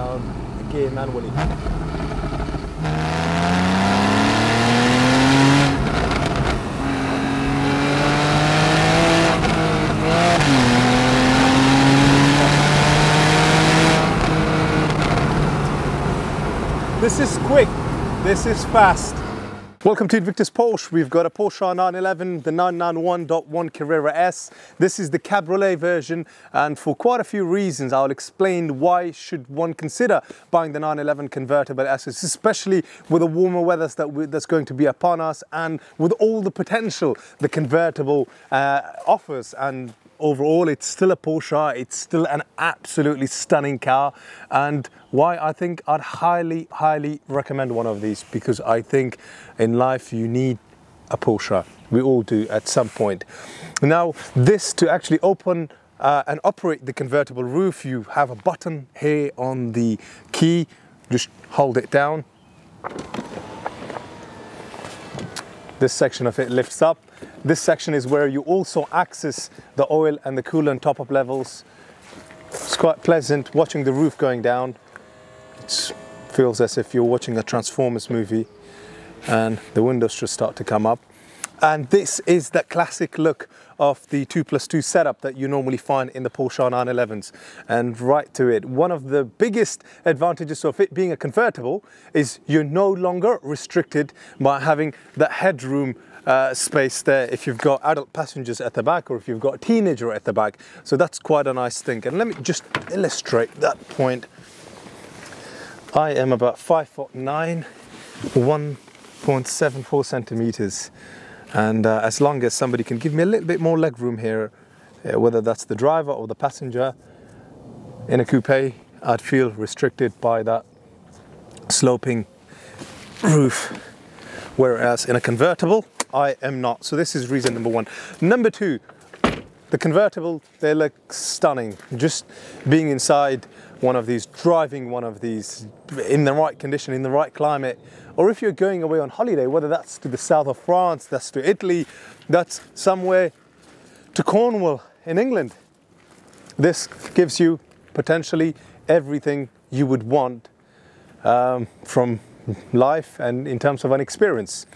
down again manually. This is quick, this is fast. Welcome to Invictus Porsche. We've got a Porsche 911, the 991.1 Carrera S. This is the Cabriolet version, and for quite a few reasons I'll explain why should one consider buying the 911 convertible S, especially with the warmer weather that's going to be upon us and with all the potential the convertible offers. And overall, it's still a Porsche, it's still an absolutely stunning car, and why I think I'd highly recommend one of these, because I think in life you need a Porsche. We all do at some point. Now, this, to actually open and operate the convertible roof, you have a button here on the key. Just hold it down. This section of it lifts up. This section is where you also access the oil and the coolant top-up levels. It's quite pleasant watching the roof going down. It feels as if you're watching a Transformers movie, and the windows should start to come up. And this is that classic look of the 2+2 setup that you normally find in the Porsche 911s, and right to it. One of the biggest advantages of it being a convertible is you're no longer restricted by having that headroom space there if you've got adult passengers at the back or if you've got a teenager at the back. So that's quite a nice thing. And let me just illustrate that point. I am about 5'9", 1.74 centimeters. And as long as somebody can give me a little bit more leg room here, whether that's the driver or the passenger in a coupe, I'd feel restricted by that sloping roof, whereas in a convertible I am not. So this is reason number one. Number two, the convertible, they look stunning. Just being inside one of these, driving one of these in the right condition, in the right climate, or if you're going away on holiday, whether that's to the south of France, that's to Italy, that's somewhere to Cornwall in England. This gives you potentially everything you would want from life and in terms of an experience.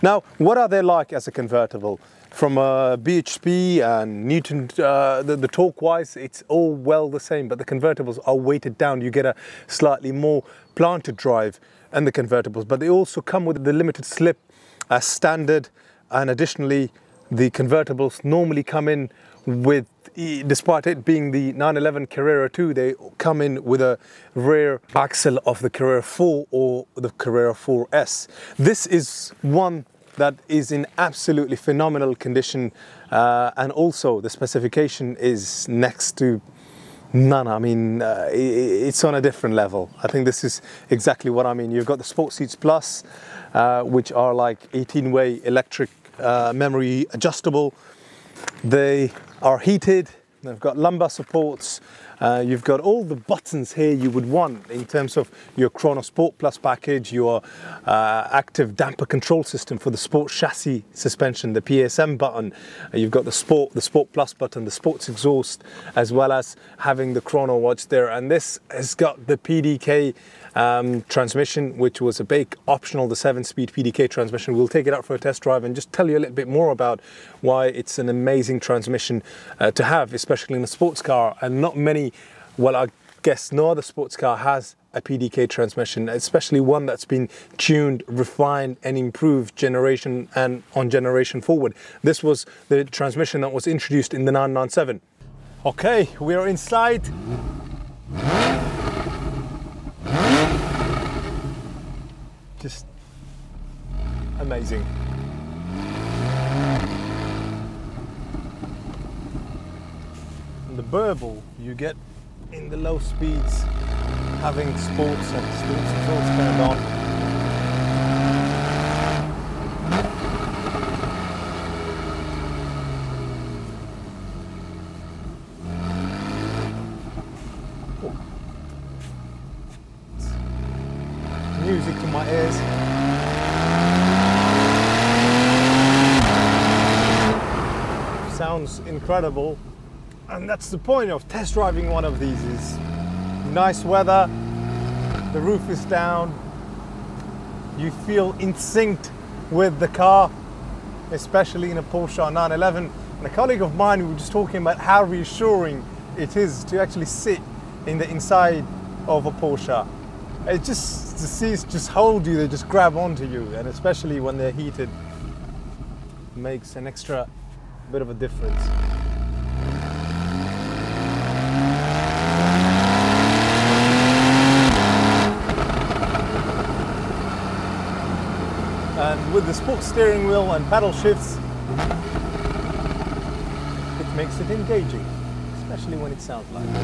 Now, what are they like as a convertible? From BHP and Newton, the torque-wise, it's all well the same, but the convertibles are weighted down. You get a slightly more planted drive in the convertibles, but they also come with the limited slip as standard, and additionally, the convertibles normally come in with, despite it being the 911 Carrera 2, they come in with a rear axle of the Carrera 4 or the Carrera 4S. This is one that is in absolutely phenomenal condition, and also the specification is next to none. I mean, it's on a different level. I think this is exactly what I mean. You've got the Sport Seats Plus, which are like 18-way electric, memory adjustable. They are heated, they've got lumbar supports, you've got all the buttons here you would want in terms of your Chrono Sport Plus package, your active damper control system for the sport chassis suspension, the PSM button, you've got the Sport Plus button, the sports exhaust, as well as having the Chrono watch there. And this has got the PDK transmission, which was a big optional, the 7-speed PDK transmission. We'll take it out for a test drive and just tell you a little bit more about why it's an amazing transmission to have, especially in a sports car. And not many, well, I guess no other sports car has a PDK transmission, especially one that's been tuned, refined and improved generation and on generation forward. This was the transmission that was introduced in the 997. Okay, we are inside. Just amazing. The burble you get in the low speeds, having sports and sports exhaust turned on. Oh. Music to my ears. Sounds incredible. And that's the point of test driving one of these, is nice weather, the roof is down, you feel in sync with the car, especially in a Porsche 911. And a colleague of mine, we were just talking about how reassuring it is to actually sit in the inside of a Porsche. It just, the seats just hold you, they just grab onto you, and especially when they're heated, it makes an extra bit of a difference. And with the sport steering wheel and paddle shifts, it makes it engaging, especially when it sounds like this.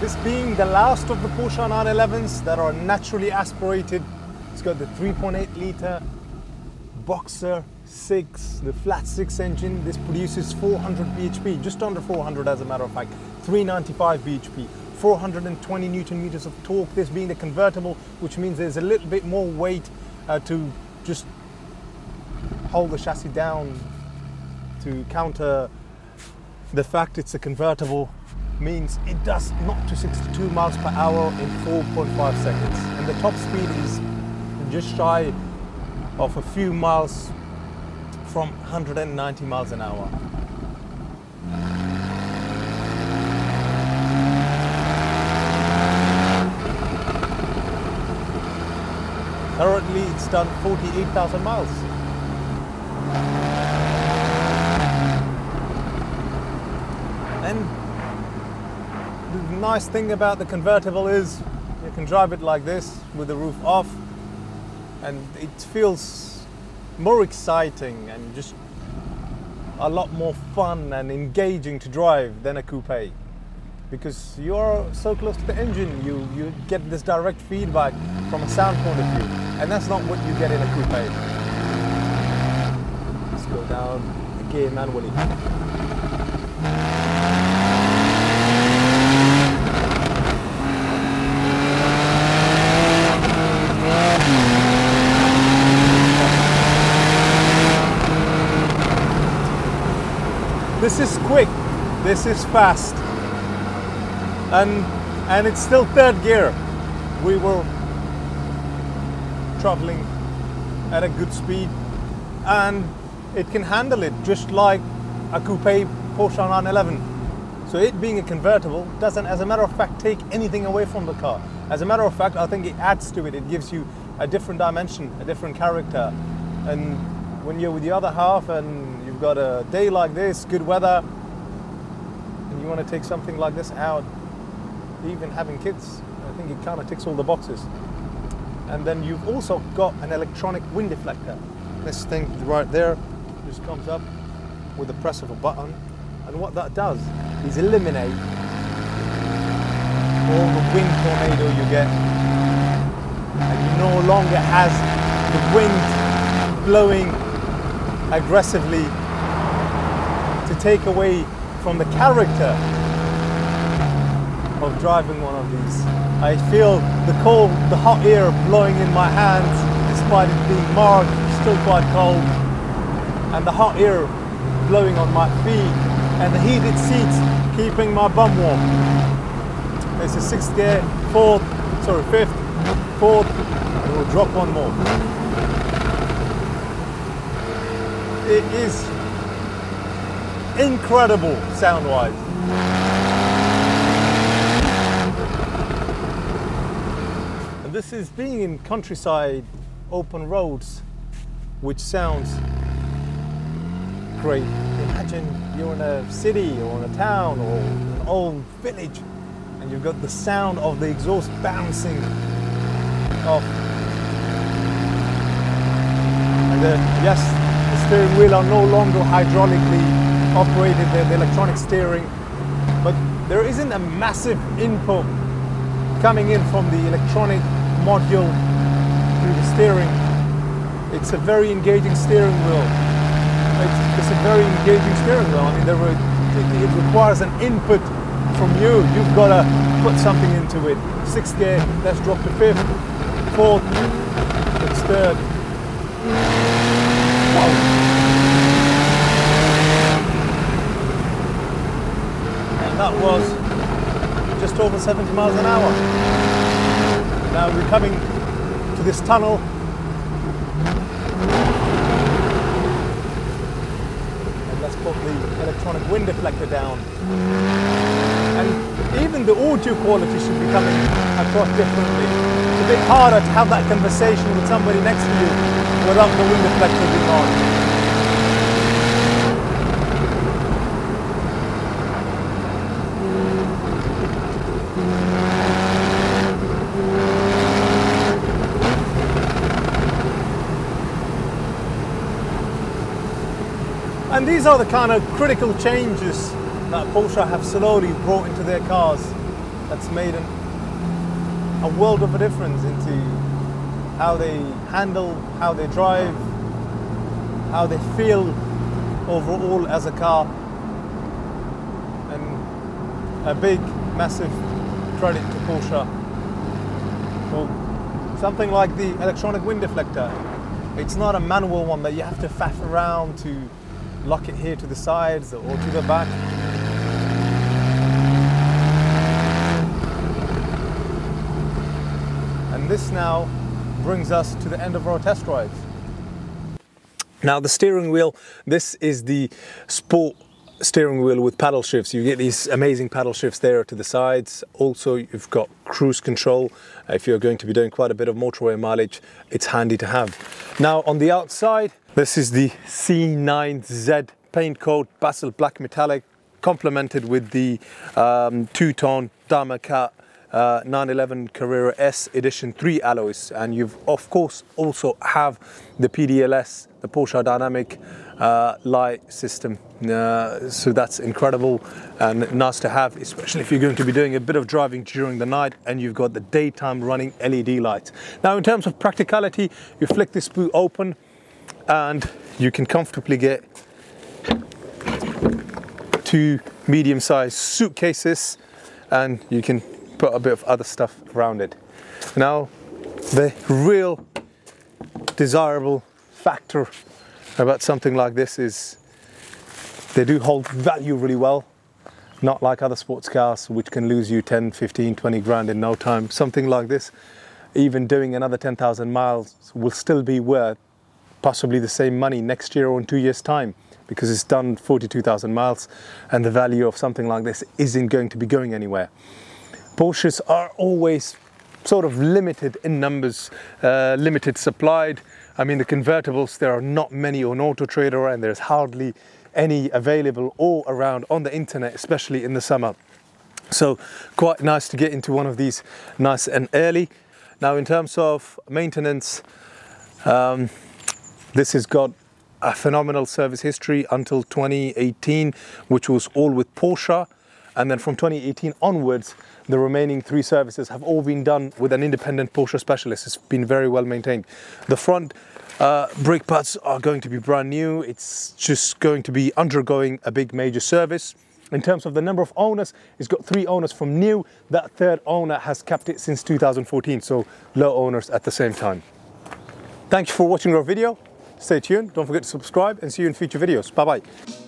This being the last of the Porsche 911s that are naturally aspirated, it's got the 3.8-litre Boxer 6, the flat 6 engine. This produces 400 bhp, just under 400 as a matter of fact, 395 bhp, 420 newton meters of torque. This being the convertible, which means there's a little bit more weight to just hold the chassis down to counter the fact it's a convertible. Means it does knock to 62 miles per hour in 4.5 seconds, and the top speed is just shy of a few miles from 190 miles an hour. Currently it's done 48,000 miles. And the nice thing about the convertible is you can drive it like this with the roof off, and it feels more exciting and just a lot more fun and engaging to drive than a coupe, because you're so close to the engine, you get this direct feedback from a sound point of view, and that's not what you get in a coupe. Let's go down the gear manually. This is quick, this is fast, and it's still third gear. We were traveling at a good speed, and it can handle it just like a coupe Porsche 911. So it being a convertible doesn't, as a matter of fact, take anything away from the car. As a matter of fact, I think it adds to it. It gives you a different dimension, a different character. And when you're with the other half and you've got a day like this, good weather, and you want to take something like this out, even having kids, I think it kind of ticks all the boxes. And then you've also got an electronic wind deflector. This thing right there just comes up with the press of a button, and what that does is eliminate all the wind tornado you get, and you no longer has the wind blowing aggressively to take away from the character of driving one of these. I feel the cold, the hot air blowing in my hands, despite it being March, still quite cold, and the hot air blowing on my feet, and the heated seats keeping my bum warm. It's a sixth gear, fifth, fourth, and we'll drop one more. It is incredible sound-wise. And this is being in countryside, open roads, which sounds great. Imagine you're in a city or in a town or an old village, and you've got the sound of the exhaust bouncing off. And then, yes, the steering wheel are no longer hydraulically operated, they're the electronic steering, but there isn't a massive input coming in from the electronic module through the steering. It's a very engaging steering wheel. It's a very engaging steering wheel. I mean, it requires an input from you. You've got to put something into it. Sixth gear, let's drop to fifth, fourth, it's third, 70 miles an hour. Now we're coming to this tunnel. And let's put the electronic wind deflector down. And even the audio quality should be coming across differently. It's a bit harder to have that conversation with somebody next to you without the wind deflector being on. And these are the kind of critical changes that Porsche have slowly brought into their cars that's made a world of a difference into how they handle, how they drive, how they feel overall as a car. And a big, massive credit to Porsche for something like the electronic wind deflector. It's not a manual one that you have to faff around to lock it here to the sides or to the back. And this now brings us to the end of our test drive. Now the steering wheel, this is the Sport steering wheel with paddle shifts. You get these amazing paddle shifts there to the sides. Also you've got cruise control. If you're going to be doing quite a bit of motorway mileage, it's handy to have. Now on the outside, this is the C9Z paint coat, basil black metallic, complemented with the two-tone Damaka 911 Carrera S Edition 3 alloys. And you've of course also have the PDLS, the Porsche Dynamic Light System. So that's incredible and nice to have, especially if you're going to be doing a bit of driving during the night and you've got the daytime running LED lights. Now in terms of practicality, you flick this boot open and you can comfortably get two medium-sized suitcases, and you can put a bit of other stuff around it. Now, the real desirable factor about something like this is they do hold value really well, not like other sports cars which can lose you 10, 15, 20 grand in no time. Something like this, even doing another 10,000 miles will still be worth possibly the same money next year or in 2 years' time, because it's done 42,000 miles and the value of something like this isn't going to be going anywhere. Porsches are always sort of limited in numbers, limited supplied. I mean, the convertibles, there are not many on Auto Trader and there's hardly any available all around on the internet, especially in the summer. So quite nice to get into one of these nice and early. Now in terms of maintenance, this has got a phenomenal service history until 2018, which was all with Porsche. And then from 2018 onwards, the remaining three services have all been done with an independent Porsche specialist. It's been very well maintained. The front brake pads are going to be brand new. It's just going to be undergoing a big major service. In terms of the number of owners, it's got 3 owners from new. That third owner has kept it since 2014, so low owners at the same time. Thank you for watching our video. Stay tuned, don't forget to subscribe, and see you in future videos. Bye-bye.